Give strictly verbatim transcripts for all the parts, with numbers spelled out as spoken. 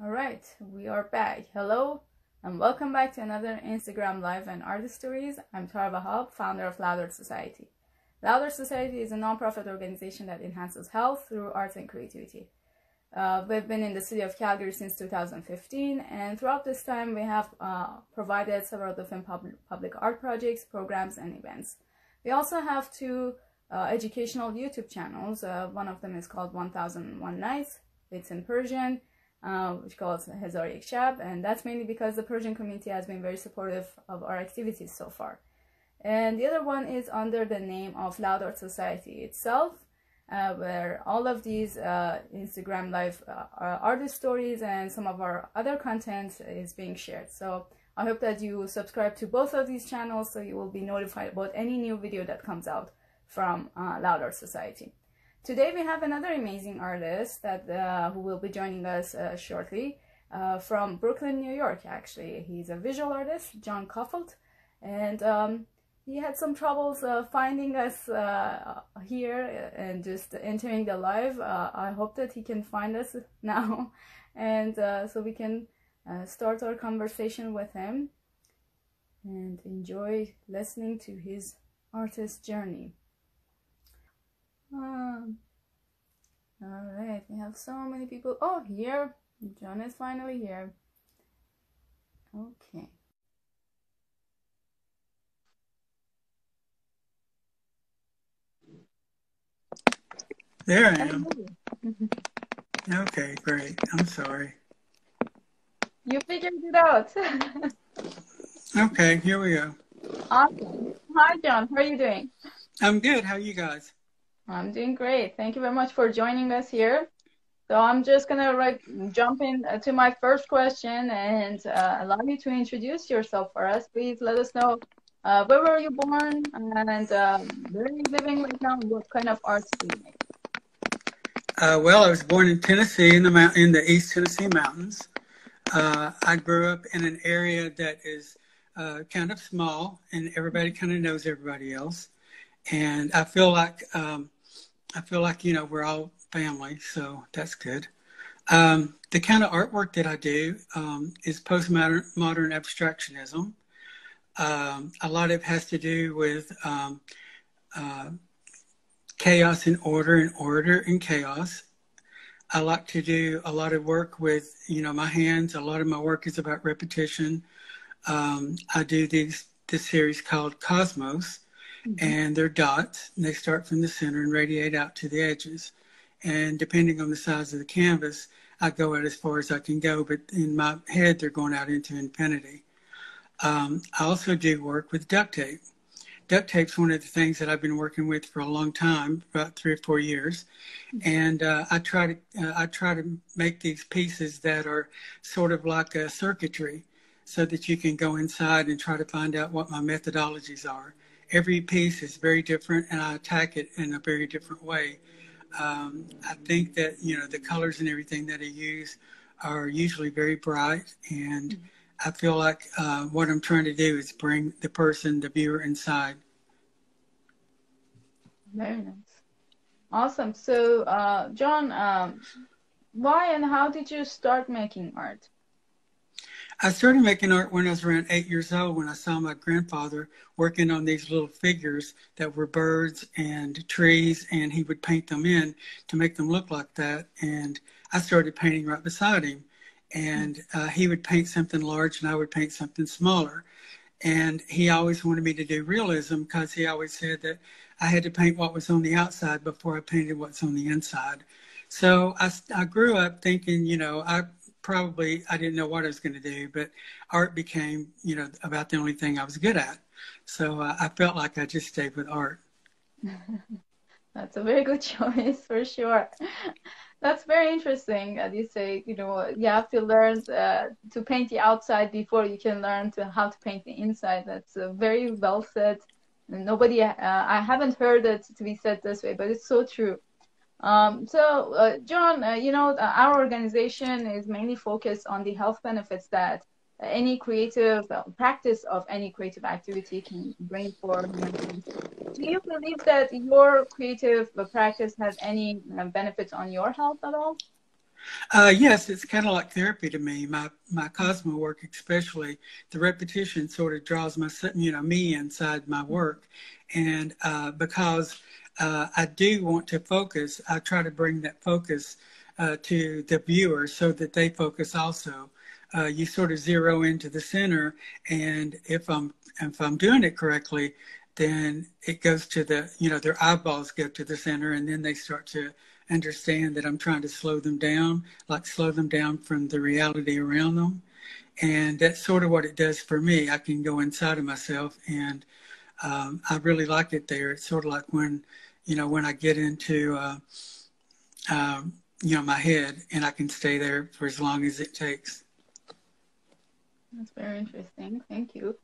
All right, we are back. Hello and welcome back to another Instagram Live and Artist Stories. I'm Tara Vahab, founder of Loud Art Society. Loud Art Society is a non-profit organization that enhances health through arts and creativity. Uh, we've been in the city of Calgary since two thousand fifteen, and throughout this time we have uh, provided several different pub public art projects, programs, and events. We also have two uh, educational YouTube channels. Uh, one of them is called one thousand and one Nights. It's in Persian, Uh, which calls Hezarik Shab, and that's mainly because the Persian community has been very supportive of our activities so far. And the other one is under the name of Loud Art Society itself, uh, where all of these uh, Instagram Live uh, artist stories and some of our other content is being shared. So I hope that you subscribe to both of these channels so you will be notified about any new video that comes out from uh, Loud Art Society. Today we have another amazing artist that uh, who will be joining us uh, shortly uh, from Brooklyn, New York. Actually, he's a visual artist, Jon Coffelt, and um, he had some troubles uh, finding us uh, here and just entering the live. Uh, I hope that he can find us now, and uh, so we can uh, start our conversation with him and enjoy listening to his artist journey. Um, all right, we have so many people. Oh, here, John is finally here. Okay. There I am. Okay, great. I'm sorry. You figured it out. Okay, here we go. Awesome. Hi, John. How are you doing? I'm good. How are you guys? I'm doing great. Thank you very much for joining us here. So I'm just going right, to jump in to my first question and uh, allow you to introduce yourself for us. Please let us know uh, where were you born and uh, where are you living right now and what kind of arts do you make? Uh, well, I was born in Tennessee, in the, in the East Tennessee mountains. Uh, I grew up in an area that is uh, kind of small and everybody kind of knows everybody else. And I feel like... Um, I feel like, you know, we're all family, so that's good. Um, the kind of artwork that I do um, is postmodern modern abstractionism. Um, a lot of it has to do with um, uh, chaos and order and order and chaos. I like to do a lot of work with, you know, my hands. A lot of my work is about repetition. Um, I do these, this series called Cosmos. Mm-hmm. And they're dots, and they start from the center and radiate out to the edges. And depending on the size of the canvas, I go out as far as I can go, but in my head, they're going out into infinity. Um, I also do work with duct tape. Duct tape's one of the things that I've been working with for a long time, about three or four years. Mm-hmm. And uh, I try to uh, I try to make these pieces that are sort of like a circuitry so that you can go inside and try to find out what my methodologies are. Every piece is very different, and I attack it in a very different way. Um, I think that, you know, the colors and everything that I use are usually very bright, and mm-hmm. I feel like uh, what I'm trying to do is bring the person, the viewer, inside. Very nice. Awesome. So, uh, John, um, why and how did you start making art? I started making art when I was around eight years old when I saw my grandfather working on these little figures that were birds and trees, and he would paint them in to make them look like that. And I started painting right beside him. And uh, he would paint something large and I would paint something smaller. And he always wanted me to do realism because he always said that I had to paint what was on the outside before I painted what's on the inside. So I, I grew up thinking, you know, I... Probably I didn't know what I was going to do, but art became, you know, about the only thing I was good at. So uh, I felt like I just stayed with art. That's a very good choice for sure. That's very interesting. As you say, you know, you have to learn uh, to paint the outside before you can learn to how to paint the inside. That's uh, very well said. Nobody, uh, I haven't heard it to be said this way, but it's so true. Um, so, uh, John, uh, you know, uh, our organization is mainly focused on the health benefits that uh, any creative uh, practice of any creative activity can bring for human beings. Do you believe that your creative practice has any uh, benefits on your health at all? Uh, yes, it's kind of like therapy to me. My my Cosmo work, especially the repetition, sort of draws my you know me inside my work, and uh, because uh, I do want to focus, I try to bring that focus uh, to the viewer so that they focus also. Uh, you sort of zero into the center, and if I'm if I'm doing it correctly, then it goes to the you know their eyeballs go to the center, and then they start to understand that I'm trying to slow them down, like slow them down from the reality around them. And that's sort of what it does for me. I can go inside of myself, and um, I really like it there. It's sort of like when, you know, when I get into, uh, um, you know, my head, and I can stay there for as long as it takes. That's very interesting. Thank you.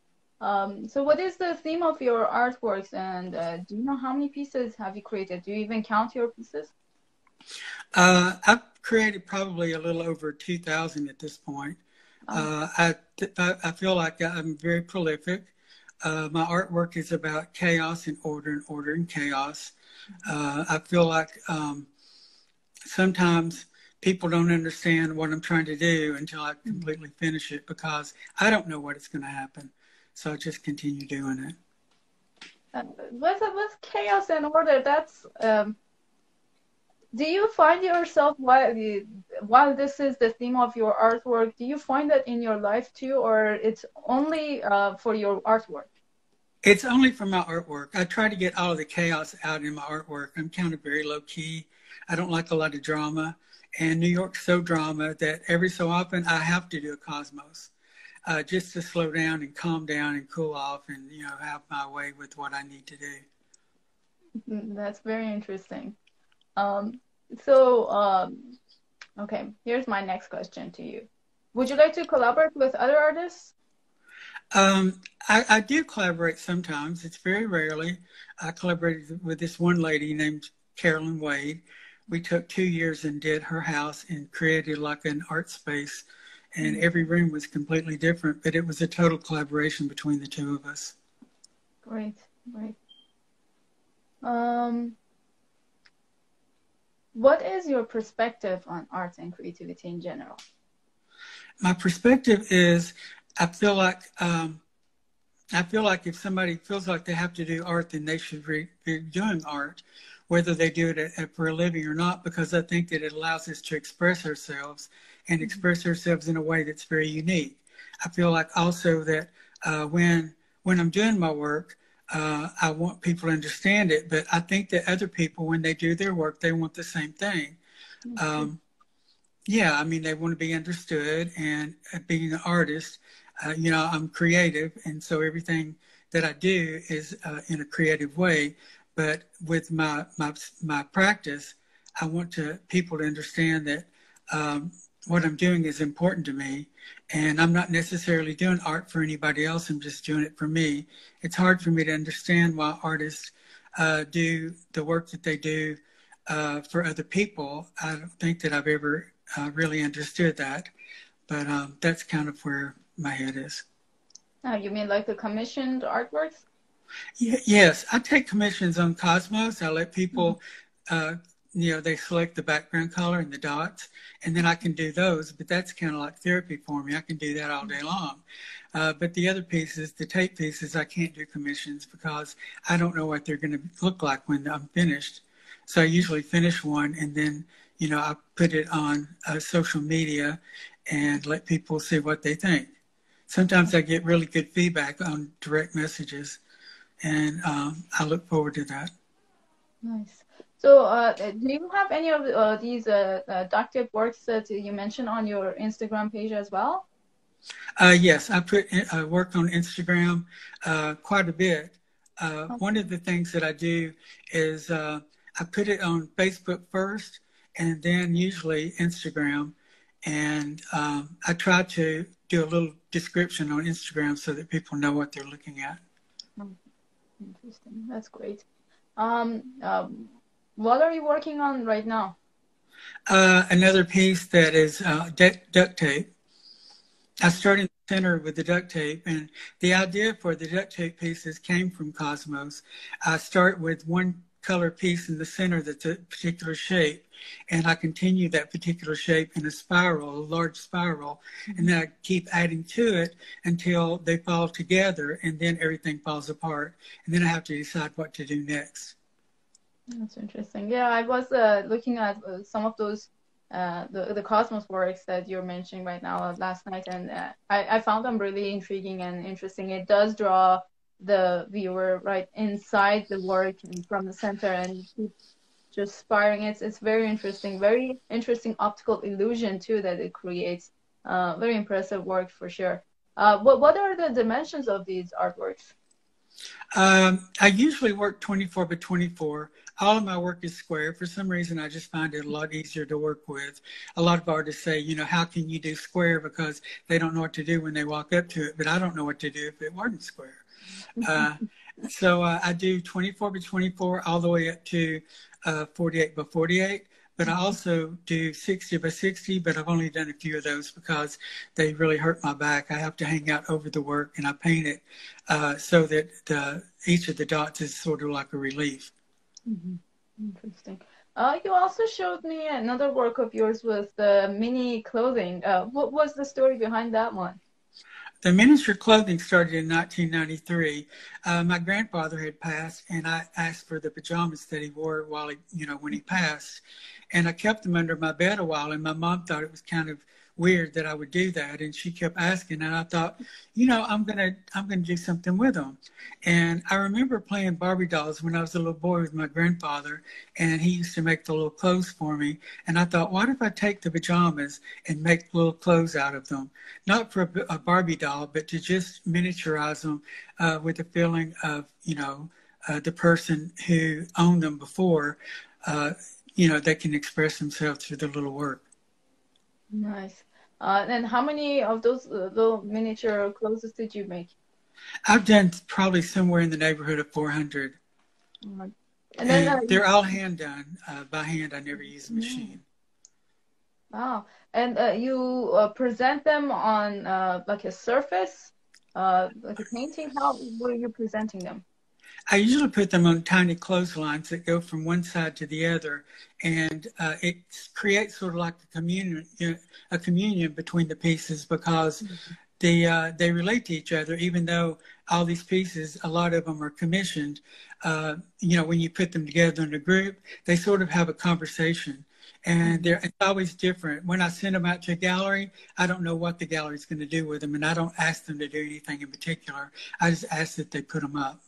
Um, so what is the theme of your artworks, and uh, do you know how many pieces have you created? Do you even count your pieces? Uh, I've created probably a little over two thousand at this point. Uh, I, I feel like I'm very prolific. Uh, my artwork is about chaos and order and order and chaos. Uh, I feel like um, sometimes people don't understand what I'm trying to do until I completely finish it, because I don't know what it's going to happen. So I just continue doing it. Uh, what's, what's chaos and order? That's... Um... Do you find yourself, while, while this is the theme of your artwork, do you find that in your life too, or it's only uh, for your artwork? It's only for my artwork. I try to get all of the chaos out in my artwork. I'm kind of very low key. I don't like a lot of drama. And New York's so drama that every so often I have to do a Cosmos uh, just to slow down and calm down and cool off and, you know, have my way with what I need to do. That's very interesting. Um, so, um, okay, here's my next question to you. Would you like to collaborate with other artists? Um, I, I do collaborate sometimes. It's very rarely. I collaborated with this one lady named Carolyn Wade. We took two years and did her house and created like an art space, and every room was completely different, but it was a total collaboration between the two of us. Great, great. Um... What is your perspective on arts and creativity in general? My perspective is, I feel like um, I feel like if somebody feels like they have to do art, then they should be doing art, whether they do it for a living or not, because I think that it allows us to express ourselves and express ourselves in a way that's very unique. I feel like also that uh, when when I'm doing my work, Uh, I want people to understand it, but I think that other people, when they do their work, they want the same thing. Okay. Um, yeah, I mean, they want to be understood, and uh, being an artist, uh, you know, I'm creative, and so everything that I do is uh, in a creative way, but with my, my, my practice, I want to people to understand that um, what I'm doing is important to me, and I'm not necessarily doing art for anybody else. I'm just doing it for me. It's hard for me to understand why artists uh, do the work that they do uh, for other people. I don't think that I've ever uh, really understood that, but um, that's kind of where my head is. Oh, you mean like the commissioned artworks? Yeah, yes, I take commissions on Cosmos. I let people mm-hmm. uh, you know, they select the background color and the dots, and then I can do those, but that's kind of like therapy for me. I can do that all day long. Uh, but the other pieces, the tape pieces, I can't do commissions because I don't know what they're going to look like when I'm finished. So I usually finish one, and then, you know, I put it on uh, social media and let people see what they think. Sometimes I get really good feedback on direct messages, and um, I look forward to that. Nice. So uh, do you have any of uh, these uh, uh, doctored works that you mentioned on your Instagram page as well? Uh, yes, I put in, I work on Instagram uh, quite a bit. Uh, okay. One of the things that I do is uh, I put it on Facebook first, and then usually Instagram. And um, I try to do a little description on Instagram so that people know what they're looking at. Interesting. That's great. Um, um, What are you working on right now? Uh, another piece that is uh, duct tape. I started in the center with the duct tape, and the idea for the duct tape pieces came from Cosmos. I start with one color piece in the center that's a particular shape, and I continue that particular shape in a spiral, a large spiral, and then I keep adding to it until they fall together, and then everything falls apart, and then I have to decide what to do next. That's interesting. Yeah, I was uh, looking at uh, some of those uh, the the Cosmos works that you're mentioning right now uh, last night, and uh, I I found them really intriguing and interesting. It does draw the viewer right inside the work and from the center, and just spiraling. It's it's very interesting, very interesting optical illusion too that it creates. Uh, very impressive work for sure. Uh, what what are the dimensions of these artworks? Um, I usually work twenty-four by twenty-four. All of my work is square. For some reason, I just find it a lot easier to work with. A lot of artists say, you know, how can you do square? Because they don't know what to do when they walk up to it. But I don't know what to do if it weren't square. Uh, so uh, I do twenty-four by twenty-four all the way up to uh, forty-eight by forty-eight. But I also do sixty by sixty, but I've only done a few of those because they really hurt my back. I have to hang out over the work, and I paint it uh, so that the, each of the dots is sort of like a relief. Mm-hmm. Interesting. Uh, you also showed me another work of yours with the uh, mini clothing. Uh, what was the story behind that one? The miniature clothing started in nineteen ninety-three. Uh, my grandfather had passed, and I asked for the pajamas that he wore while he, you know, when he passed. And I kept them under my bed a while, and my mom thought it was kind of weird that I would do that, and she kept asking, and I thought, you know, I'm gonna, I'm gonna do something with them. And I remember playing Barbie dolls when I was a little boy with my grandfather, and he used to make the little clothes for me. And I thought, what if I take the pajamas and make little clothes out of them, not for a, a Barbie doll, but to just miniaturize them uh, with the feeling of, you know, uh, the person who owned them before, uh, you know, they can express themselves through their little work. Nice. Uh, and how many of those uh, little miniature clothes did you make? I've done probably somewhere in the neighborhood of four hundred. Mm-hmm. And then, and uh, they're all hand done uh, by hand. I never use a machine. Yeah. Wow. And uh, you uh, present them on uh, like a surface, uh, like a painting? How were you presenting them? I usually put them on tiny clotheslines that go from one side to the other, and uh, it creates sort of like a communion, you know, a communion between the pieces, because mm-hmm. they, uh, they relate to each other, even though all these pieces, a lot of them are commissioned. Uh, you know, when you put them together in a group, they sort of have a conversation. And they're, it's always different. When I send them out to a gallery, I don't know what the gallery's going to do with them, and I don't ask them to do anything in particular. I just ask that they put them up.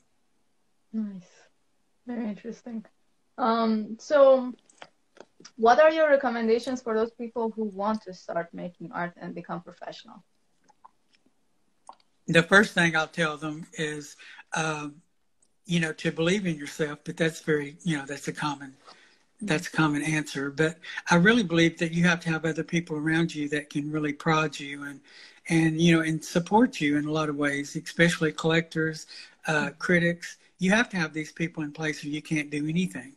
Nice. Very interesting. Um, so what are your recommendations for those people who want to start making art and become professional? The first thing I'll tell them is, um, you know, to believe in yourself, but that's very, you know, that's a common That's a common answer, but I really believe that you have to have other people around you that can really prod you and, and you know, and support you in a lot of ways, especially collectors, uh, critics. You have to have these people in place or you can't do anything.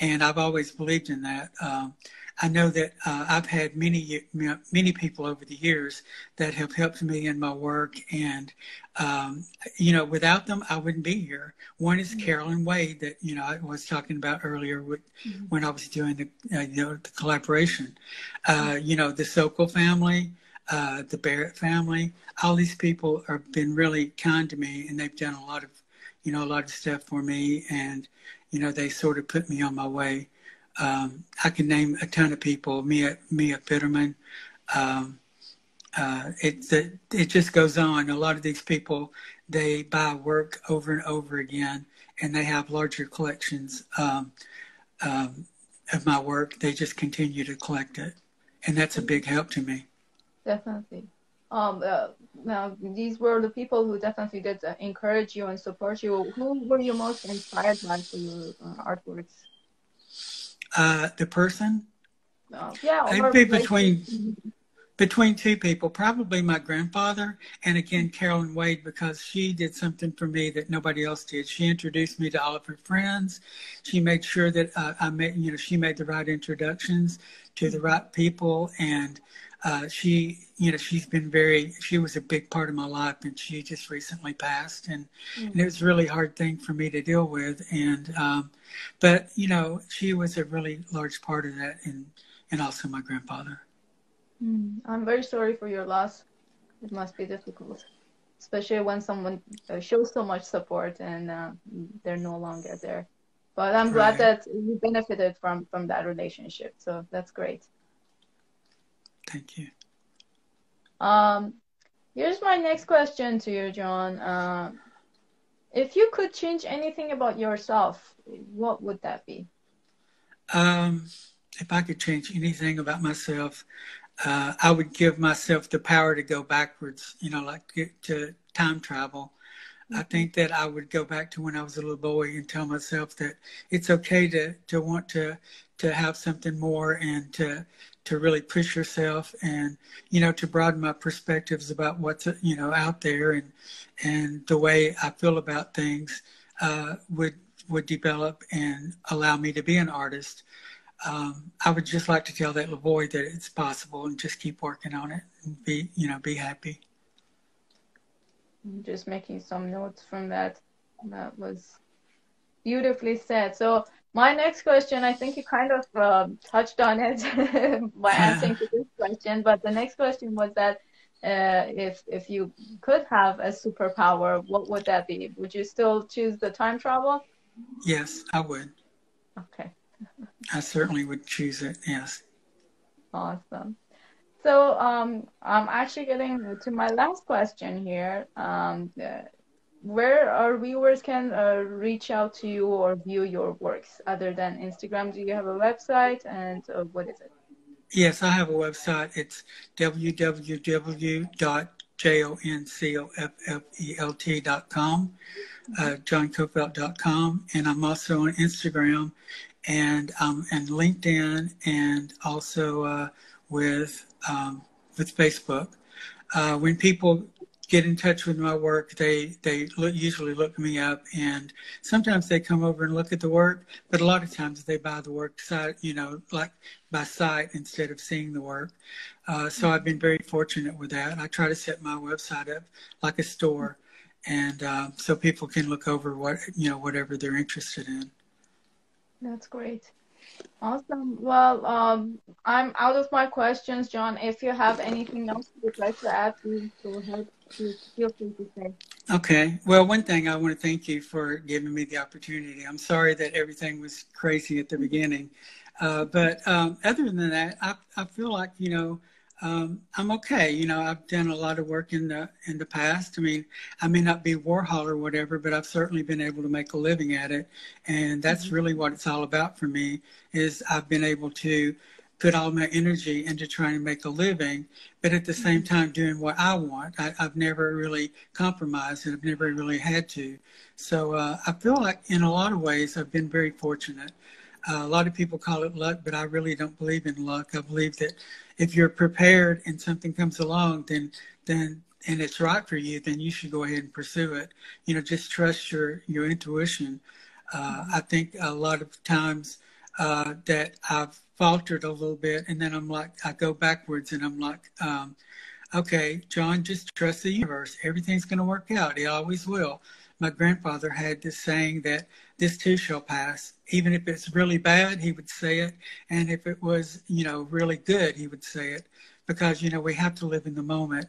And I've always believed in that. Um, I know that uh, I've had many, many people over the years that have helped me in my work. And, um, you know, without them, I wouldn't be here. One is mm-hmm. Carolyn Wade that, you know, I was talking about earlier with, mm-hmm. when I was doing the, uh, you know, the collaboration. Uh, you know, the Sokol family, uh, the Barrett family, all these people have been really kind to me, and they've done a lot of, you know, a lot of stuff for me. And, you know, they sort of put me on my way. Um, I can name a ton of people, Mia, Mia Pitterman. Um, uh, it, it, it just goes on. A lot of these people, they buy work over and over again, and they have larger collections um, um, of my work. They just continue to collect it, and that's a big help to me. Definitely. Um, uh, now, these were the people who definitely did uh, encourage you and support you. Who were you most inspired by for your uh, artworks? Uh, the person? Uh, yeah. It'd be between, between two people, probably my grandfather and, again, Carolyn Wade, because she did something for me that nobody else did. She introduced me to all of her friends. She made sure that uh, I made, you know, she made the right introductions to the right people. And uh, she, you know, she's been very, she was a big part of my life, and she just recently passed. And, mm-hmm. and it was a really hard thing for me to deal with. And, um, but, you know, she was a really large part of that, and, and also my grandfather. I'm very sorry for your loss. It must be difficult, especially when someone shows so much support and uh, they're no longer there. But I'm right. glad that you benefited from, from that relationship. So that's great. Thank you. Um, here's my next question to you, Jon. Uh, if you could change anything about yourself, what would that be? Um, if I could change anything about myself, Uh, I would give myself the power to go backwards, you know, like to time travel. Mm-hmm. I think that I would go back to when I was a little boy and tell myself that it's okay to, to want to, to have something more, and to, to really push yourself, and, you know, to broaden my perspectives about what's, you know, out there, and, and the way I feel about things uh, would, would develop and allow me to be an artist. Um, I would just like to tell that little boy that it's possible, and just keep working on it, and be, you know, be happy. I'm just making some notes from that. That was beautifully said. So my next question, I think you kind of uh, touched on it by answering to this question, but the next question was that uh, if, if you could have a superpower, what would that be? Would you still choose the time travel? Yes, I would. Okay. I certainly would choose it, yes. Awesome. So um, I'm actually getting to my last question here. Um, uh, where our viewers can uh, reach out to you or view your works other than Instagram? Do you have a website, and uh, what is it? Yes, I have a website. It's w w w dot jon coffelt dot com, uh, jon coffelt dot com, and I'm also on Instagram, and um and LinkedIn, and also uh with um with Facebook. Uh when people get in touch with my work, they they look, usually look me up, and sometimes they come over and look at the work, but a lot of times they buy the work site, you know, like by sight instead of seeing the work. Uh so I've been very fortunate with that. I try to set my website up like a store, and uh, so people can look over what, you know, whatever they're interested in. That's great. Awesome. Well, um, I'm out of my questions, Jon. If you have anything else you'd like to add, please go ahead. Feel free to say. Okay. Well, one thing, I want to thank you for giving me the opportunity. I'm sorry that everything was crazy at the beginning. Uh, but um, other than that, I, I feel like, you know, Um, I'm okay. You know, I've done a lot of work in the in the past. I mean, I may not be Warhol or whatever, but I've certainly been able to make a living at it. And that's mm-hmm. really what it's all about for me, is I've been able to put all my energy into trying to make a living, but at the mm-hmm. same time doing what I want. I, I've never really compromised, and I've never really had to. So uh, I feel like in a lot of ways I've been very fortunate. Uh, a lot of people call it luck, but I really don't believe in luck. I believe that if you're prepared and something comes along, then then and it's right for you, then you should go ahead and pursue it. You know, just trust your your intuition. Uh, I think a lot of times uh, that I've faltered a little bit, and then I'm like, I go backwards, and I'm like, um, okay, Jon, just trust the universe. Everything's going to work out. It always will. My grandfather had this saying that this too shall pass. Even if it's really bad, he would say it. And if it was, you know, really good, he would say it. Because, you know, we have to live in the moment.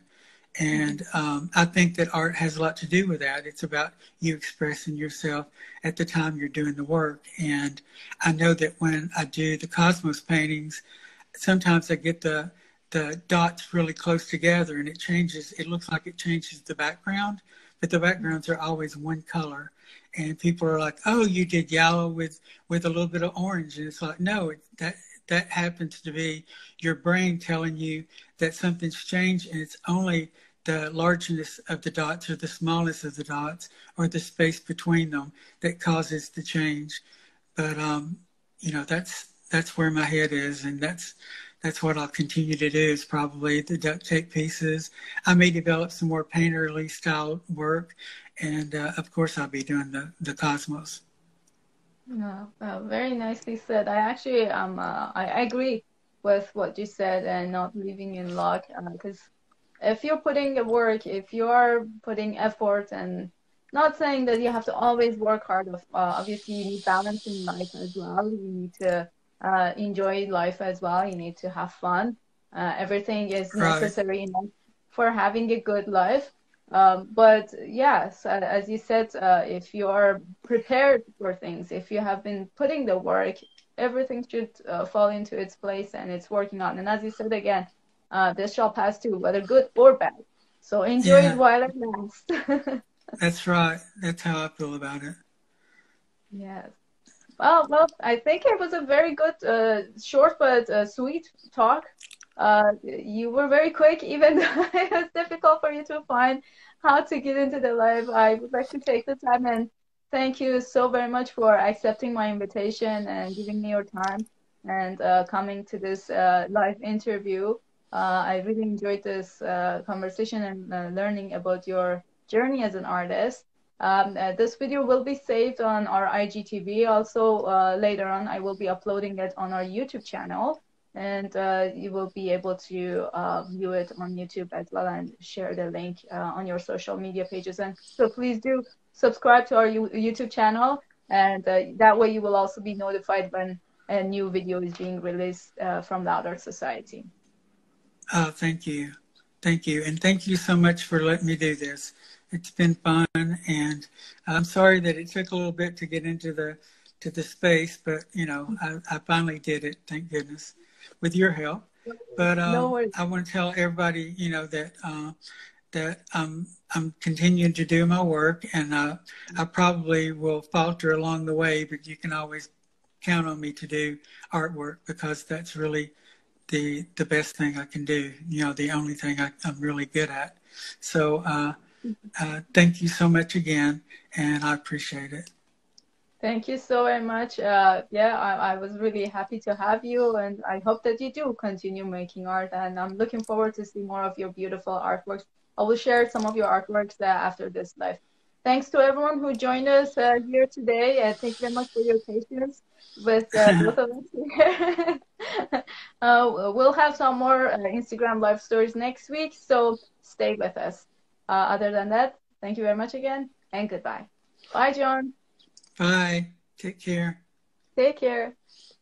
And um, I think that art has a lot to do with that. It's about you expressing yourself at the time you're doing the work. And I know that when I do the Cosmos paintings, sometimes I get the the dots really close together, and it changes. It looks like it changes the background, but the backgrounds are always one color, and people are like, oh, you did yellow with, with a little bit of orange. And it's like, no, it, that, that happens to be your brain telling you that something's changed, and it's only the largeness of the dots or the smallness of the dots or the space between them that causes the change. But, um, you know, that's, that's where my head is, and that's, that's what I'll continue to do, is probably the duct tape pieces. I may develop some more painterly style work, and uh, of course I'll be doing the, the cosmos. Oh, wow, very nicely said. I actually um uh, I, I agree with what you said, and not living in luck, because uh, if you're putting the work, if you're putting effort, and not saying that you have to always work hard. Uh, obviously, you need balance in life as well. You need to uh, enjoy life as well. You need to have fun. Uh, everything is right. necessary enough for having a good life. Um, but yes, as you said, uh, if you are prepared for things, if you have been putting the work, everything should uh, fall into its place and it's working out. And as you said again, uh, this shall pass too, whether good or bad. So enjoy yeah. it while it lasts. That's right. That's how I feel about it. Yes. Well, well, I think it was a very good, uh, short but uh, sweet talk. Uh, you were very quick, even though it was difficult for you to find how to get into the live. I would like to take the time and thank you so very much for accepting my invitation and giving me your time and uh, coming to this uh, live interview. Uh, I really enjoyed this uh, conversation and uh, learning about your journey as an artist. Um, uh, this video will be saved on our I G T V. Also, uh, later on, I will be uploading it on our YouTube channel, and uh, you will be able to uh, view it on YouTube as well and share the link uh, on your social media pages. And so please do subscribe to our YouTube channel, and uh, that way you will also be notified when a new video is being released uh, from Loud Art Society. Oh, thank you. Thank you. And thank you so much for letting me do this. It's been fun, and I'm sorry that it took a little bit to get into the to the space, but you know, I, I finally did it, thank goodness, with your help. But um, no I want to tell everybody, you know, that uh, that um, I'm continuing to do my work, and uh, I probably will falter along the way, but you can always count on me to do artwork, because that's really the the best thing I can do, you know, the only thing I, I'm really good at. So. Uh, Uh, thank you so much again, and I appreciate it. Thank you so very much. Uh, yeah, I, I was really happy to have you, and I hope that you do continue making art, and I'm looking forward to see more of your beautiful artworks. I will share some of your artworks uh, after this live. Thanks to everyone who joined us uh, here today. Uh, thank you very much for your patience with uh, both of us here. uh, we'll have some more uh, Instagram live stories next week, so stay with us. Uh, other than that, thank you very much again, and goodbye. Bye, Jon. Bye. Take care. Take care.